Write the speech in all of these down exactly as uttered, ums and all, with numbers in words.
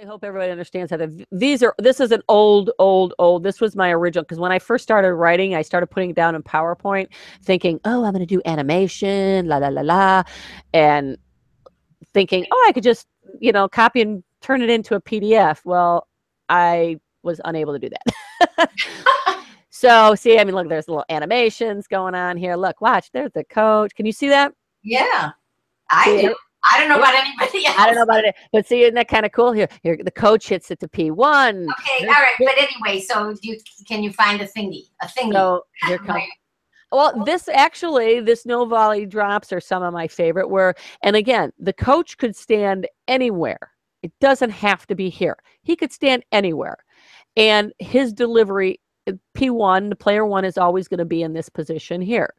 I hope everybody understands how the, these are, this is an old, old, old, this was my original, because when I first started writing, I started putting it down in PowerPoint thinking, oh, I'm going to do animation, la, la, la, la, and thinking, oh, I could just, you know, copy and turn it into a P D F. Well, I was unable to do that. So see, I mean, look, there's little animations going on here. Look, watch, there's the coach. Can you see that? Yeah, I see do. It? I don't know about anybody else. I don't know about it. But see, isn't that kind of cool here? Here, the coach hits it to P one. Okay, all right. But anyway, so you, can you find a thingy? A thingy. So here comes. Well, this actually, this no volley drops are some of my favorite were. And again, the coach could stand anywhere. It doesn't have to be here. He could stand anywhere. And his delivery, P one, the player one is always going to be in this position here.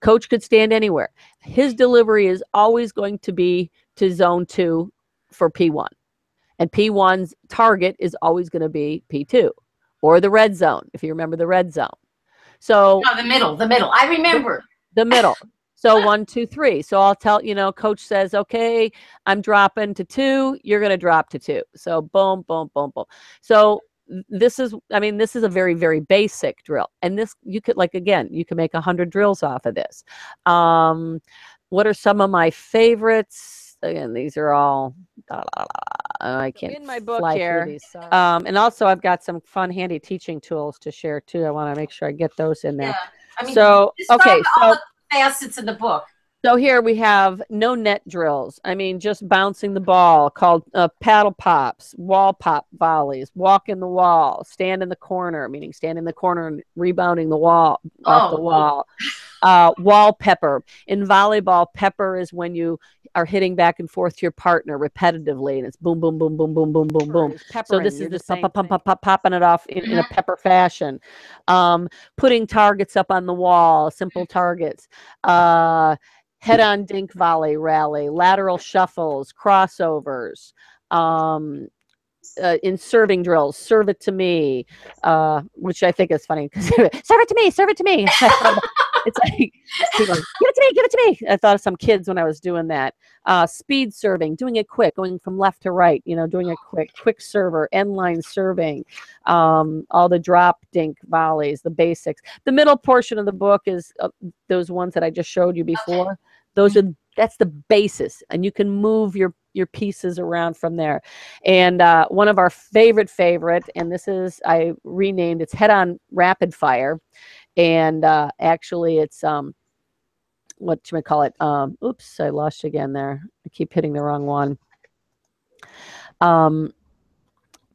Coach could stand anywhere. His delivery is always going to be to zone two for P one. And P one's target is always going to be P two or the red zone, if you remember the red zone. So no, the middle, the middle. I remember. The, the middle. So one, two, three. So I'll tell, you know, coach says, okay, I'm dropping to two. You're going to drop to two. So boom, boom, boom, boom. So this is, I mean, this is a very, very basic drill. And this, you could, like, again, you can make a hundred drills off of this. Um, what are some of my favorites? Again, these are all, uh, I can't in my book fly here. Through these. Um, and also I've got some fun, handy teaching tools to share too. I want to make sure I get those in there. Yeah. I mean, so, okay. So all the facets of the book. So here we have no net drills. I mean, just bouncing the ball, called uh, paddle pops, wall pop volleys, walk in the wall, stand in the corner, meaning stand in the corner and rebounding the wall off oh. the wall. Uh, wall pepper. In volleyball, pepper is when you are hitting back and forth to your partner repetitively, and it's boom, boom, boom, boom, boom, boom, boom, boom. So this is this pop, pop, pop, pop, pop, popping it off in, in a pepper fashion. Um, putting targets up on the wall, simple targets. Uh, Head-on dink volley rally, lateral shuffles, crossovers, um, uh, in serving drills, serve it to me, uh, which I think is funny. Serve it to me, serve it to me. It's like, like, give it to me, give it to me. I thought of some kids when I was doing that. Uh, speed serving, doing it quick, going from left to right, you know, doing a quick, quick server, end line serving, um, all the drop dink volleys, the basics. The middle portion of the book is uh, those ones that I just showed you before. Okay. Those are, that's the basis, and you can move your, your pieces around from there. And uh, one of our favorite, favorite, and this is, I renamed, it's head-on rapid fire. And uh, actually it's, um, what should we call it? Um, oops, I lost you again there. I keep hitting the wrong one. Um,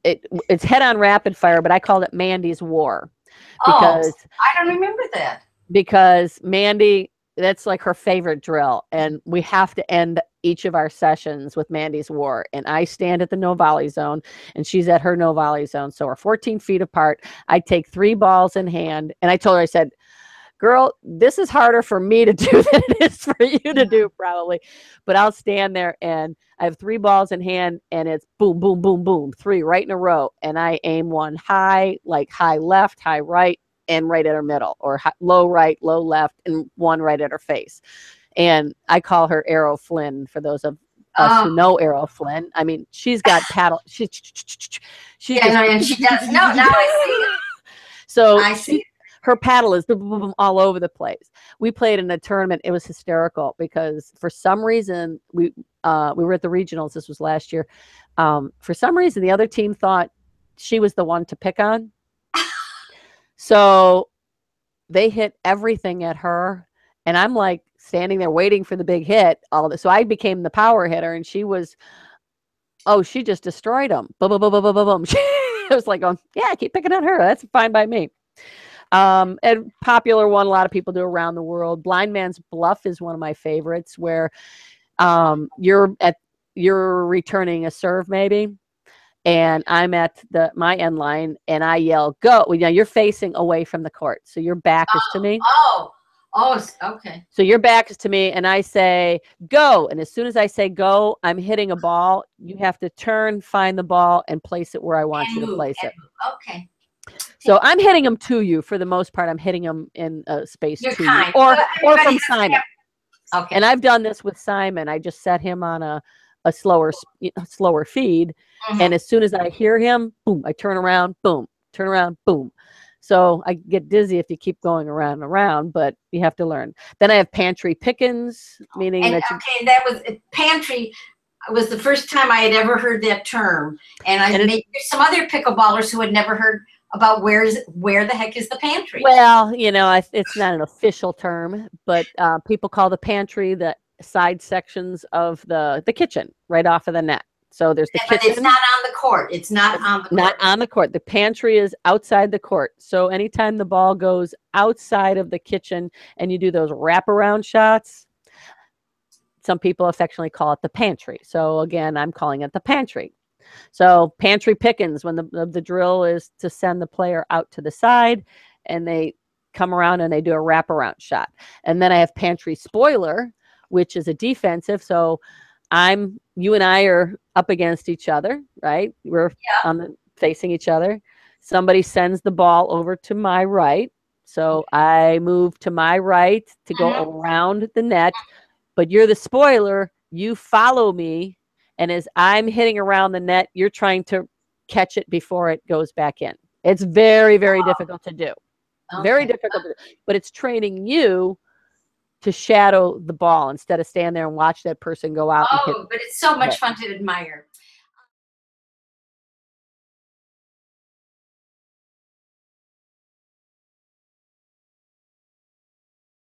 it, it's head-on rapid fire, but I called it Mandy's War. Because, oh, I don't remember that. Because Mandy... that's like her favorite drill. And we have to end each of our sessions with Mandy's War. And I stand at the no volley zone and she's at her no volley zone. So we're fourteen feet apart. I take three balls in hand. And I told her, I said, girl, this is harder for me to do than it is for you to do probably. But I'll stand there and I have three balls in hand and it's boom, boom, boom, boom, three right in a row. And I aim one high, like high left, high right, and right at her middle, or low right, low left, and one right at her face. And I call her Errol Flynn, for those of us oh. who know Errol Flynn. I mean, she's got paddle. She, she, yeah, just, no, and she does. No, now I see it. So I see. She, her paddle is all over the place. We played in a tournament. It was hysterical because for some reason, we, uh, we were at the regionals. This was last year. Um, for some reason, the other team thought she was the one to pick on. So they hit everything at her and I'm like standing there waiting for the big hit. All this. So I became the power hitter and she was, oh, she just destroyed them. Boom, boom, boom, boom, boom, boom. It was like, going, yeah, keep picking on her. That's fine by me. Um, and popular one, a lot of people do around the world. Blind Man's Bluff is one of my favorites where um, you're at, you're returning a serve maybe. And I'm at the my end line, and I yell, "Go!" Well, now you're facing away from the court, so your back oh, is to me. Oh, oh, okay. So your back is to me, and I say, "Go!" And as soon as I say "Go," I'm hitting a ball. You have to turn, find the ball, and place it where I want and you to move, place it. Move. Okay. So I'm hitting them to you for the most part. I'm hitting them in a space you're to kind. You, or so or from Simon. Have... Okay. And I've done this with Simon. I just set him on a a slower, a slower feed. Mm-hmm. And as soon as I hear him, boom, I turn around, boom, turn around, boom. So I get dizzy if you keep going around and around, but you have to learn. Then I have pantry pickings, meaning and, that you, okay, that was pantry was the first time I had ever heard that term. And I and made some other pickleballers who had never heard about where's where the heck is the pantry. Well, you know, I, it's not an official term, but uh, people call the pantry the side sections of the the kitchen, right off of the net. So there's the yeah, kitchen. But it's not on the court. It's not it's on the not court. on the court. The pantry is outside the court. So anytime the ball goes outside of the kitchen and you do those wraparound shots, some people affectionately call it the pantry. So again, I'm calling it the pantry. So pantry pickings, when the the drill is to send the player out to the side and they come around and they do a wraparound shot. And then I have pantry spoiler, which is a defensive. So I'm, you and I are up against each other, right? We're yeah. on the, facing each other. Somebody sends the ball over to my right. So I move to my right to go mm-hmm. around the net, but you're the spoiler. You follow me. And as I'm hitting around the net, you're trying to catch it before it goes back in. It's very, very wow. difficult to do. Okay. Very difficult to do. But it's training you to shadow the ball instead of stand there and watch that person go out. Oh, and hit but it's so much it. fun to admire.